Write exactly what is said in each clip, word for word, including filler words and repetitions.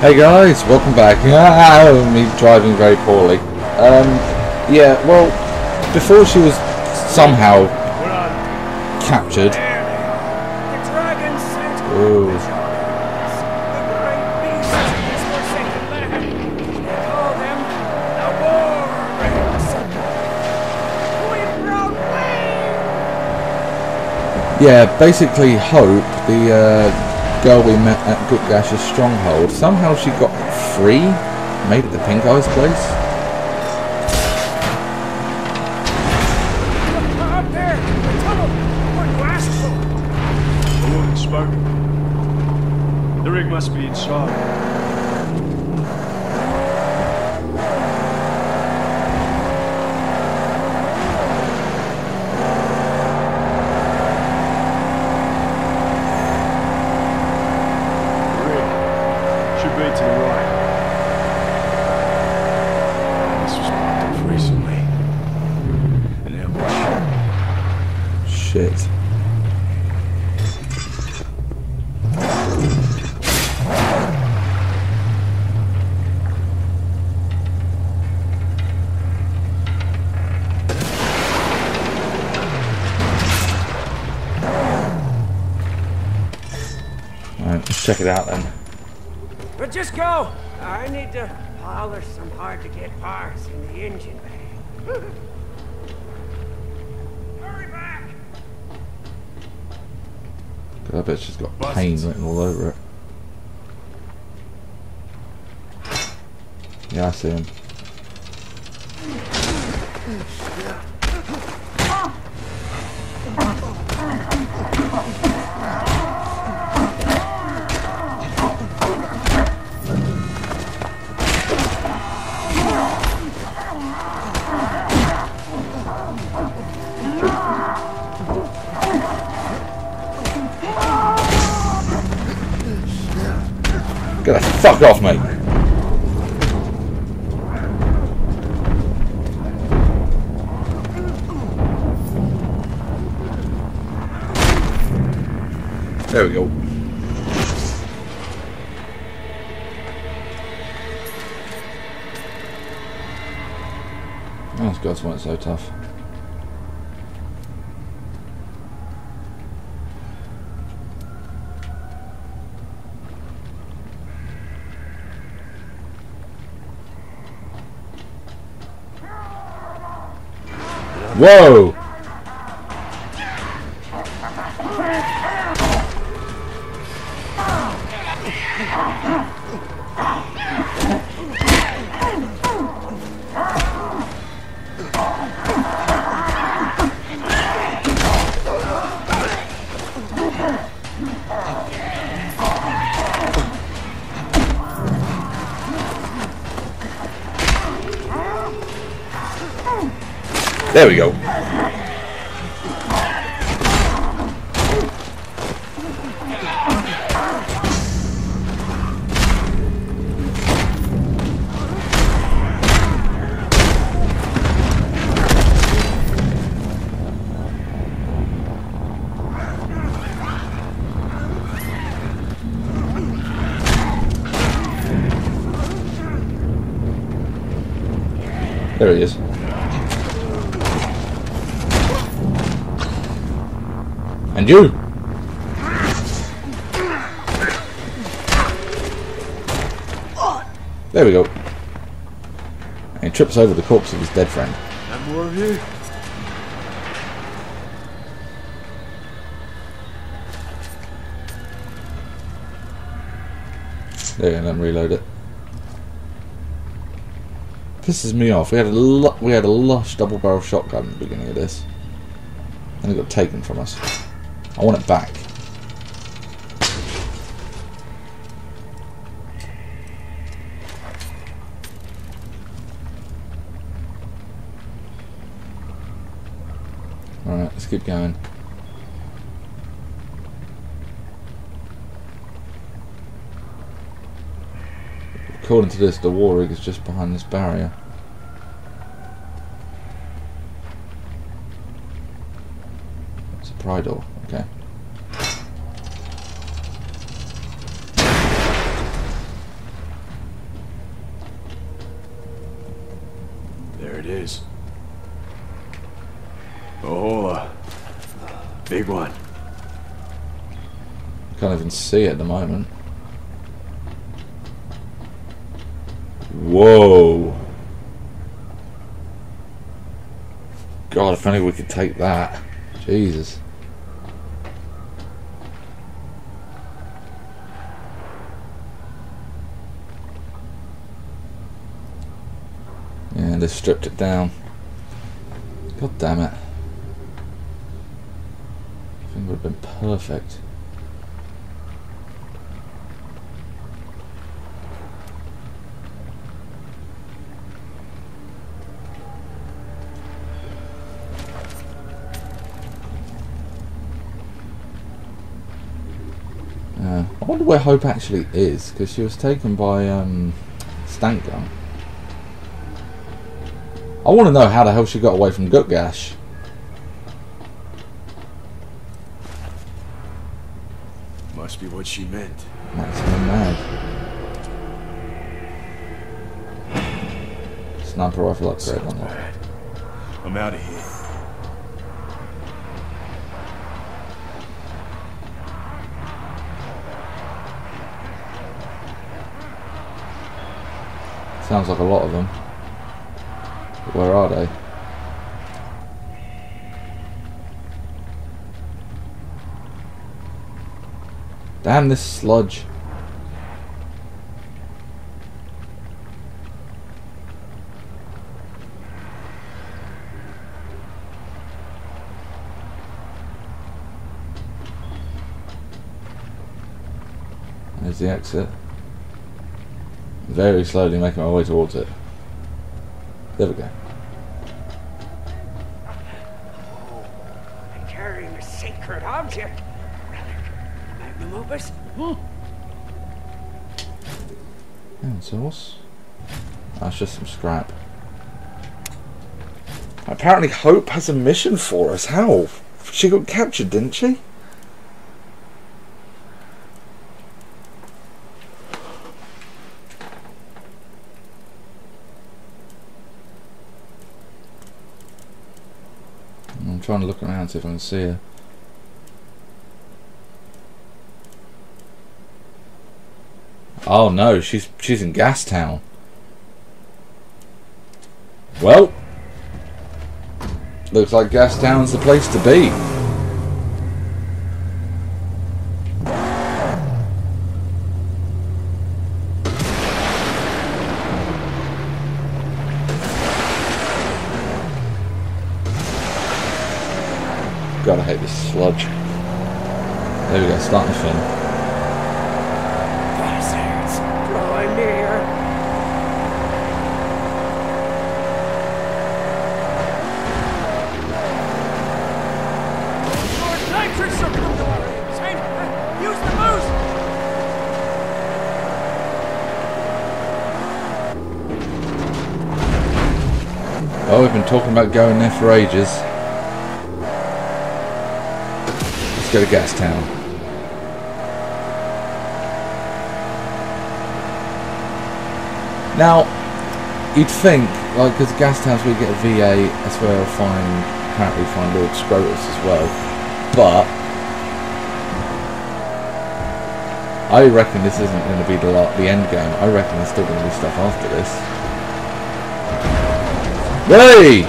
Hey guys, welcome back. Ah, me driving very poorly. Um, yeah, well, before she was somehow captured. Ooh. Yeah, basically Hope, the uh, girl we met at Goodgash's stronghold, somehow she got free, maybe the Pink Eyes place. Up there, the tunnel, we're glassful. The woman spoke. The rig must be inside. Check it out then. But just go! I need to polish some hard to get parts in the engine bay. Hurry back! I bet she's got pain Buses. written all over it. Yeah, I see him. Get the fuck off me! There we go. Oh, God's why it's so tough. Whoa! There we go. There he is. And you! There we go. And he trips over the corpse of his dead friend. And more of you? There you go, then reload it. Pisses me off. We had a lot we had a lush double barrel shotgun at the beginning of this. And it got taken from us. I want it back. Alright, let's keep going. According to this, the war rig is just behind this barrier. It's a pry door. Okay. it is. Oh, big one. Can't even see it at the moment. Whoa. God, if only we could take that. Jesus. Yeah, they've stripped it down. God damn it. I think it would have been perfect. I wonder where Hope actually is, because she was taken by um, Stank Gun. I want to know how the hell she got away from Gutgash. Must be what she meant. That's her mad. Sniper rifle upgrade on that. I'm out of here. Sounds like a lot of them. But where are they? Damn this sludge. There's the exit. Very slowly making my way towards it. There we go. I'm carrying a sacred object. Magnum Opus. And sauce. That's just some scrap. Apparently Hope has a mission for us. How? She got captured, didn't she? Trying to look around, see if I can see her. Oh no, she's she's in Gastown. Well, looks like Gastown's the place to be. God, I hate this sludge. There we go, starting the film. That is blowing near. Lord nitrous are coming. Use the boost. Oh, we've been talking about going there for ages. Go to Gastown. Now, you'd think, like, because Gastown's where you get a V A, that's where I'll find, apparently find Lord Scrotus as well. But I reckon this isn't going to be the the end game. I reckon there's still going to be stuff after this. Hey!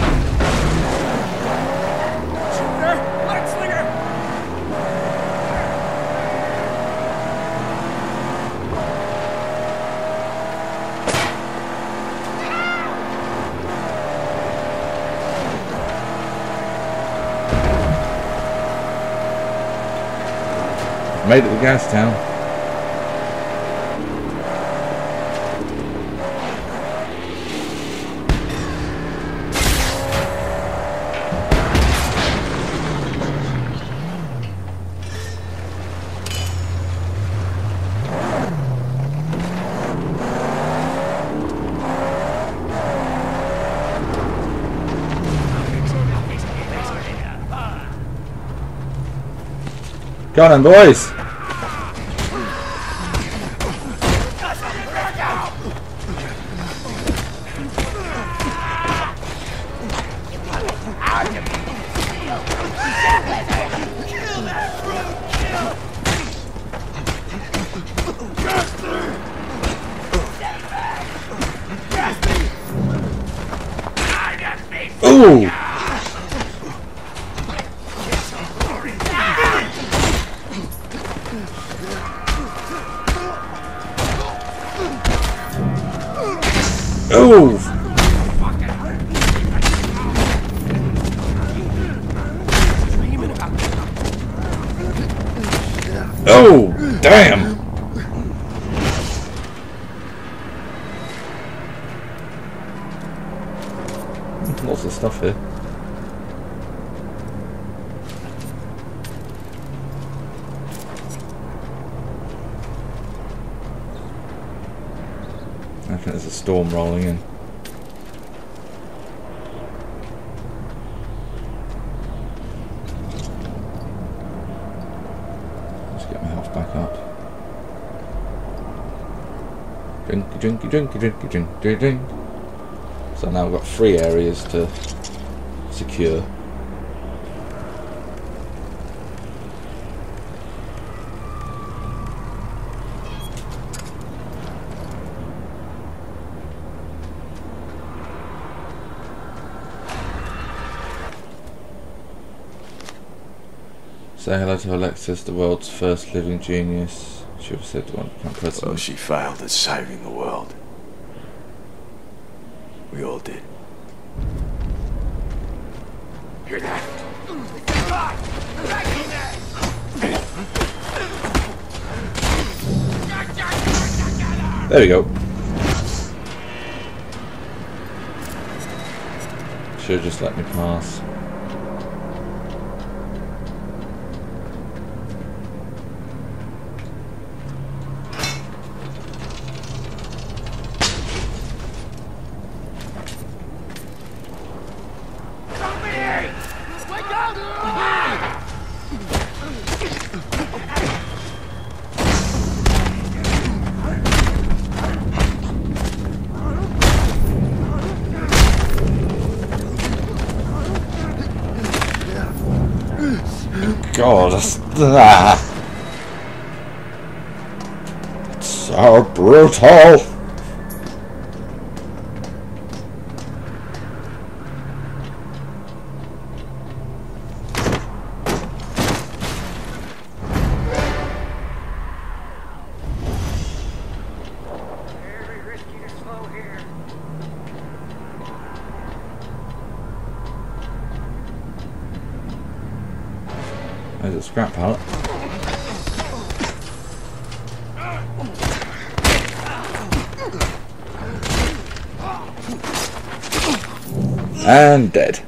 Made it to Gastown. Come on, boys. Ooh! Ooh! Oh, damn! Lots of stuff here. I think there's a storm rolling in. Drinky, drinky, drinky, drinky, drink, drink. So now we've got three areas to secure. Say hello to Alexis, the world's first living genius. She was said to want to become president. Oh, she failed at saving the world. We all did. Hear that? There we go. Should have just let me pass. God, that's, ah, that's so brutal. There's a scrap pallet. And dead.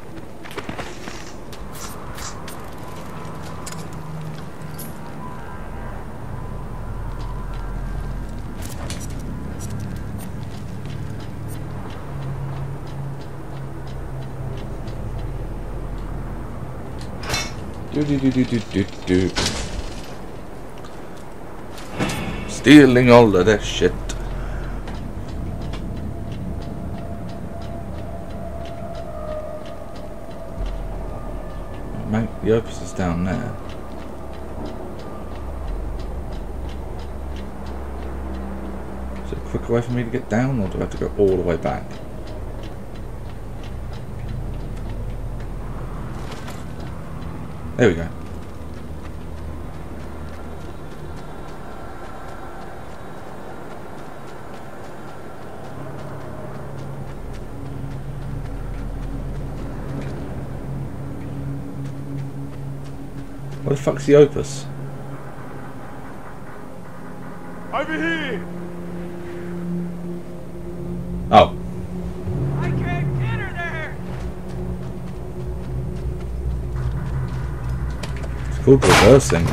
Do, do, do, do, do, do. Stealing all of that shit. Mate, the Opus is down there. Is it a quicker way for me to get down, or do I have to go all the way back? There we go. What the fuck's the Opus? Over here. Oh. Good reversing.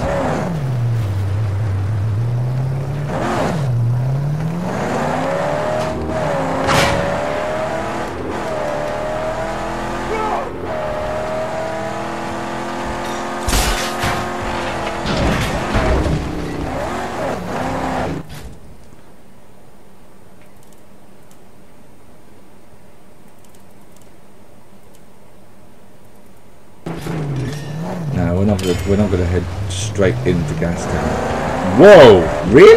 We're not going to head straight into Gastown. Whoa! Really?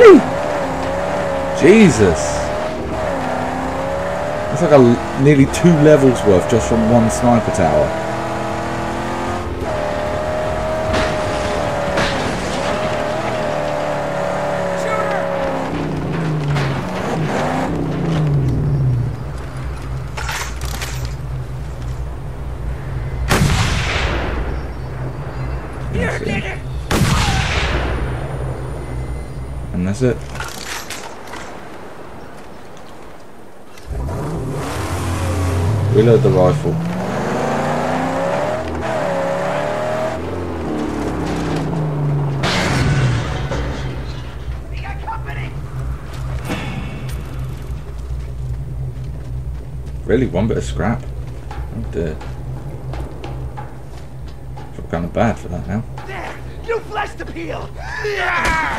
Jesus! That's like a, nearly two levels worth just from one sniper tower. It. Reload the rifle. We got company. Really, one bit of scrap. Oh dear. Feel kind of bad for that now. There, you flesh to peel. Yeah!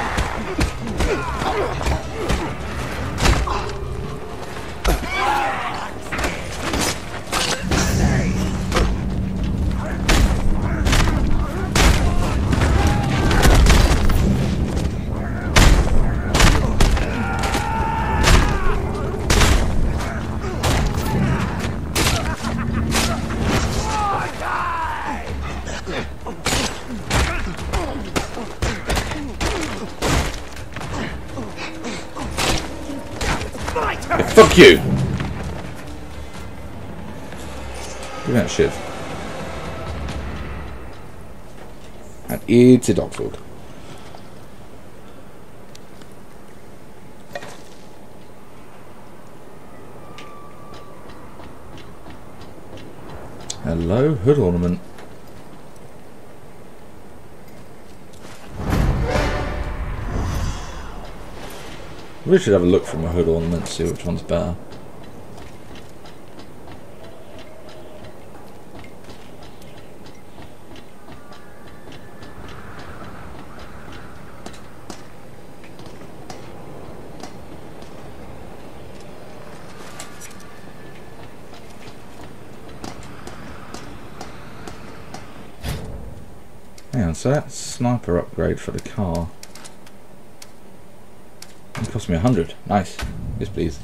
Fuck you! Give that shit. And it's a Dockford. Hello, hood ornament. We should have a look from a hood ornament to see which one's better. Hang on, so that's sniper upgrade for the car. It cost me a hundred. Nice. Yes, please.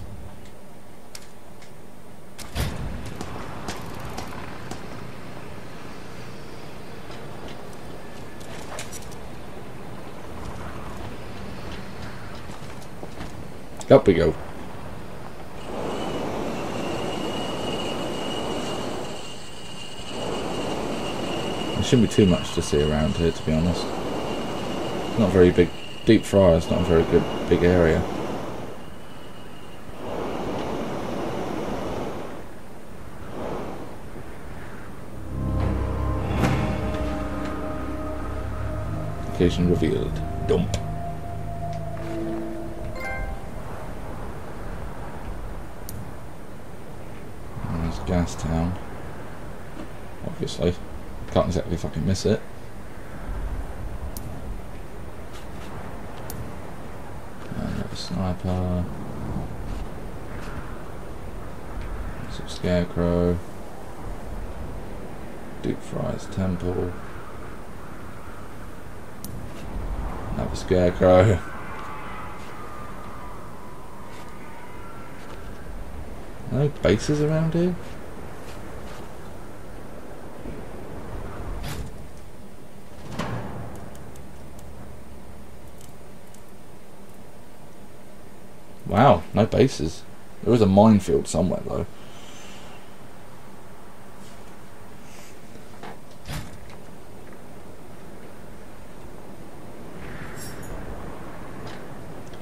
Up we go. There shouldn't be too much to see around here, to be honest. Not very big. Deep Friah is not a very good big area. Location revealed. Dump. There's Gastown. Obviously. Can't exactly fucking miss it. Sniper, some scarecrow, Deep Friah's temple, another scarecrow. No bases around here. Wow, no bases. There is a minefield somewhere though.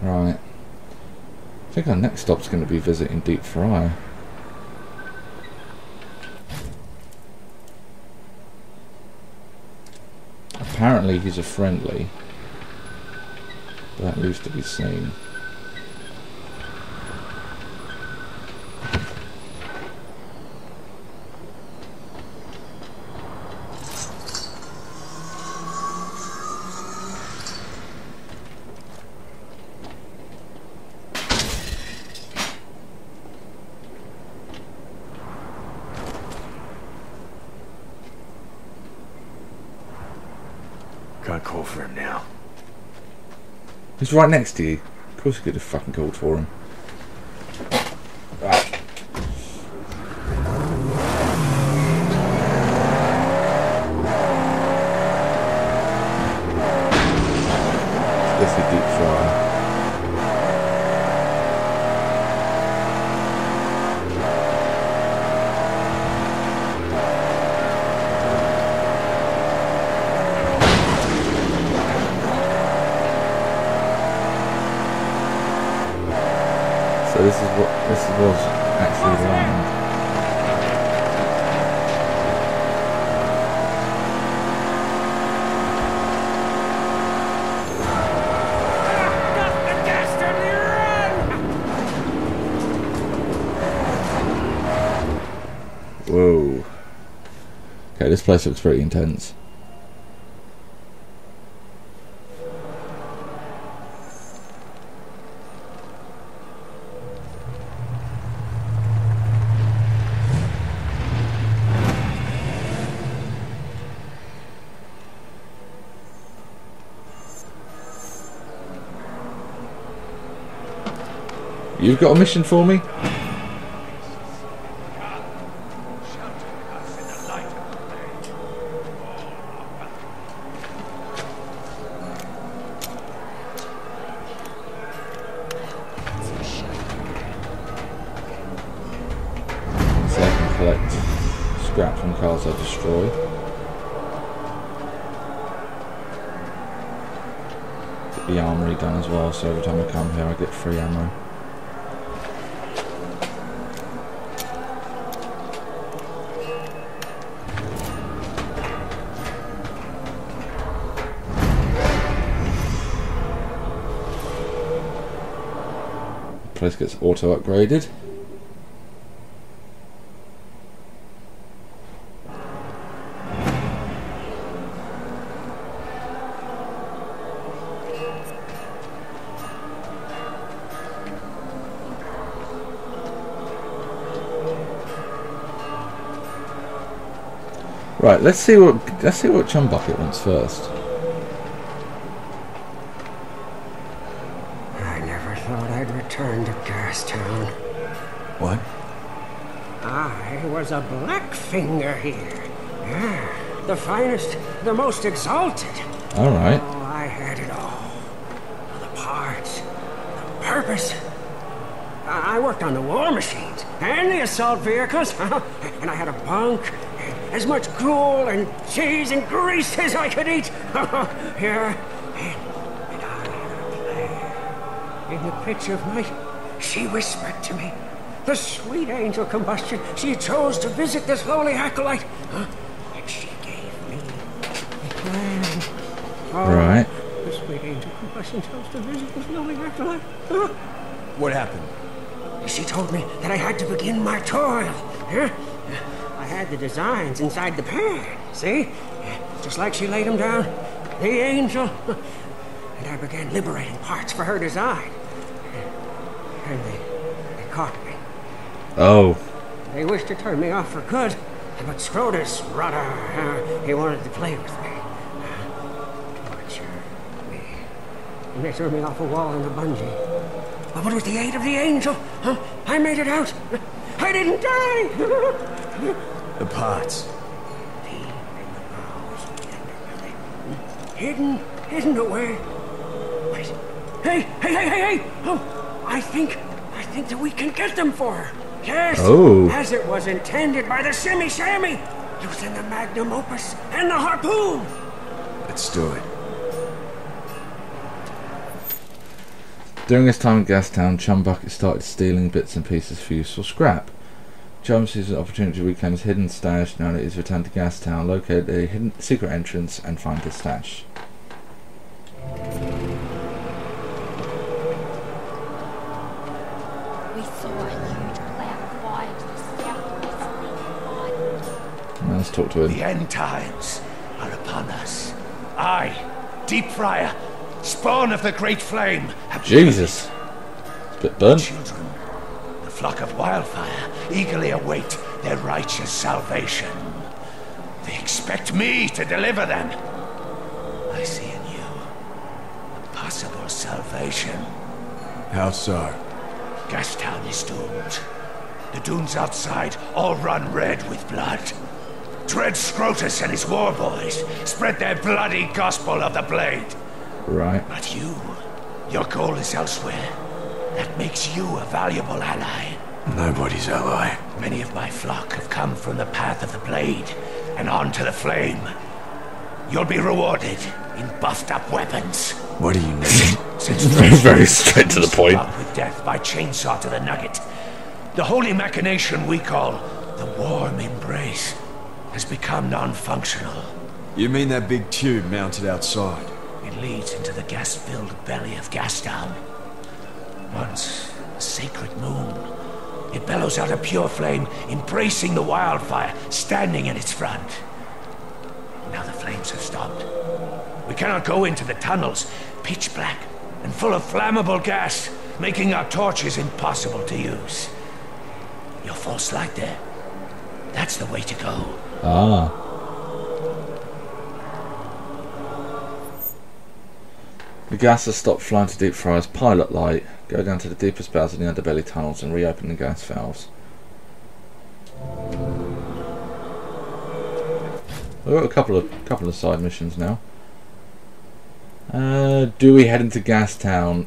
Right. I think our next stop's going to be visiting Deep Friah. Apparently he's a friendly. But that leaves to be seen. He's right next to you. Of course you could have fucking called for him. Right. So this is what this was actually land. Whoa. Okay, this place looks pretty intense. You've got a mission for me? Place gets auto upgraded. Right, let's see what let's see what Chumbucket wants first. Turned to Gastown. What? I was a Blackfinger here. Yeah, the finest, the most exalted. All right. Oh, I had it all. The parts, the purpose. I worked on the war machines and the assault vehicles, and I had a bunk, as much gruel and cheese and grease as I could eat. Yeah. In the pitch of night, she whispered to me, the sweet angel combustion she chose to visit this lowly acolyte, huh? And she gave me a plan. Oh, right. The sweet angel combustion chose to visit this lowly acolyte, huh? What happened? She told me that I had to begin my toil. Huh? I had the designs inside the pan, see? Just like she laid them down, the angel. And I began liberating parts for her design. And they, they caught me. Oh. They wished to turn me off for good, but Scrotus, brother, uh, he wanted to play with me. Uh, torture me. And they threw me off a wall in a bungee. But with the aid of the angel, huh, I made it out. I didn't die! The parts. Deep in the bowels of the underbelly. Hidden, hidden away. Wait. Hey, hey, hey, hey, hey! Oh! I think, I think that we can get them for her. Yes, oh. As it was intended by the Shimmy Sammy, using the Magnum Opus and the harpoon. Let's do it. During his time in Gastown, Chumbucket started stealing bits and pieces for useful scrap. Chum sees an opportunity to reclaim his hidden stash. Now that he's returned to Gastown, locate a hidden secret entrance and find his stash. Let's talk to him. The end times are upon us. I, Deep Friah, spawn of the great flame. Jesus. It's a bit burnt. The children, the flock of wildfire, eagerly await their righteous salvation. They expect me to deliver them. I see in you a possible salvation. How so? Gastown is doomed. The dunes outside all run red with blood. Dread Scrotus and his war boys spread their bloody gospel of the blade. Right. But you, your goal is elsewhere. That makes you a valuable ally. Nobody's ally. Many of my flock have come from the path of the blade and on to the flame. You'll be rewarded in buffed up weapons. What do you need? nonsense. Very straight to the point. Stop with death by chainsaw to the nugget. The holy machination we call the warm embrace has become non-functional. You mean that big tube mounted outside? It leads into the gas-filled belly of Gastown. Once a sacred moon, it bellows out a pure flame, embracing the wildfire, standing in its front. Now the flames have stopped. We cannot go into the tunnels, pitch black and full of flammable gas, making our torches impossible to use. Your false light there, that's the way to go. Ah. The gas has stopped flying to Deep Friah's pilot light. Go down to the deepest bowels of the underbelly tunnels and reopen the gas valves. We've got a couple of couple of side missions now. Uh, do we head into Gastown?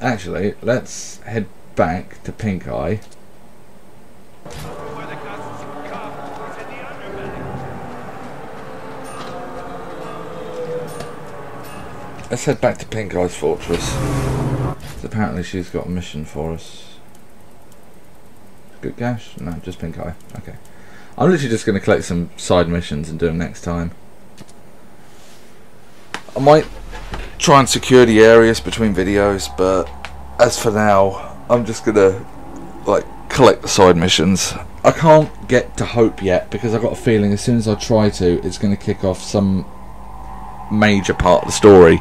Actually, let's head back to Pink Eye. Let's head back to Pink Eye's fortress. Apparently she's got a mission for us. Goodgash? No, just Pink Eye. Okay. I'm literally just going to collect some side missions and do them next time. I might try and secure the areas between videos, but as for now I'm just gonna like collect the side missions. I can't get to Hope yet because I've got a feeling as soon as I try to, it's gonna kick off some major part of the story.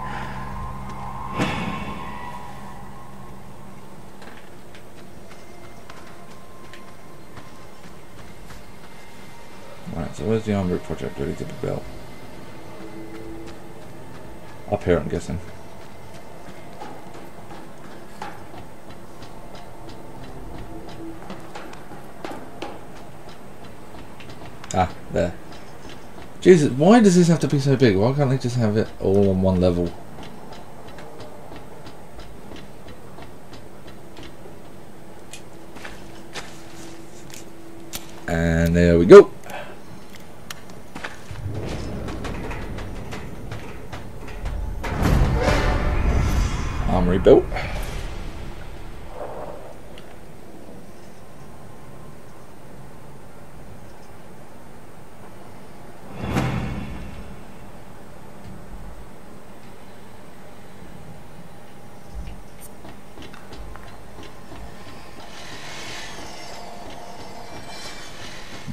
Right, so where's the arm root project ready to be built? Up here, I'm guessing. Ah, there. Jesus, why does this have to be so big? Why can't they just have it all on one level? And there we go. Built.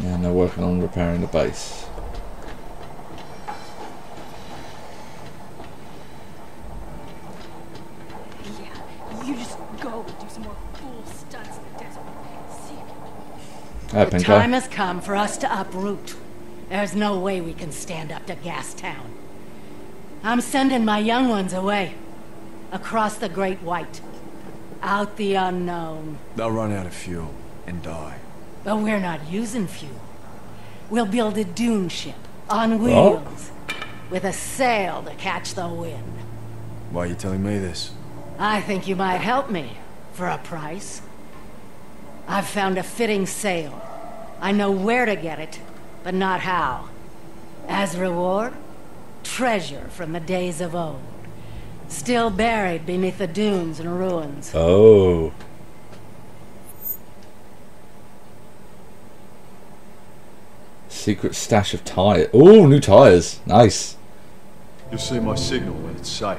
And they're working on repairing the base. The time has come for us to uproot. There's no way we can stand up to Gastown. I'm sending my young ones away. Across the Great White. Out the unknown. They'll run out of fuel and die. But we're not using fuel. We'll build a dune ship on wheels. Oh. With a sail to catch the wind. Why are you telling me this? I think you might help me. For a price. I've found a fitting sail. I know where to get it, but not how. As reward, treasure from the days of old, still buried beneath the dunes and ruins. Oh. Secret stash of tires. Oh, new tires. Nice. You'll see my signal when it's safe.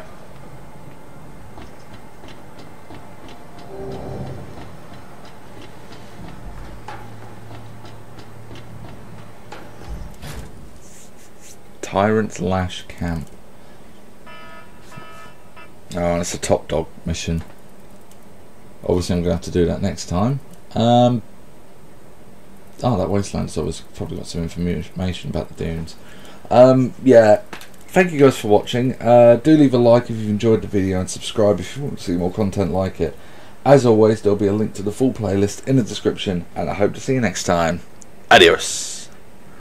Tyrant's Lash Camp. Oh, it's a top dog mission. Obviously I'm going to have to do that next time. Um, oh, that wasteland's obviously probably got some information about the dunes. Um, yeah, thank you guys for watching. Uh, do leave a like if you've enjoyed the video and subscribe if you want to see more content like it. As always, there'll be a link to the full playlist in the description and I hope to see you next time. Adios.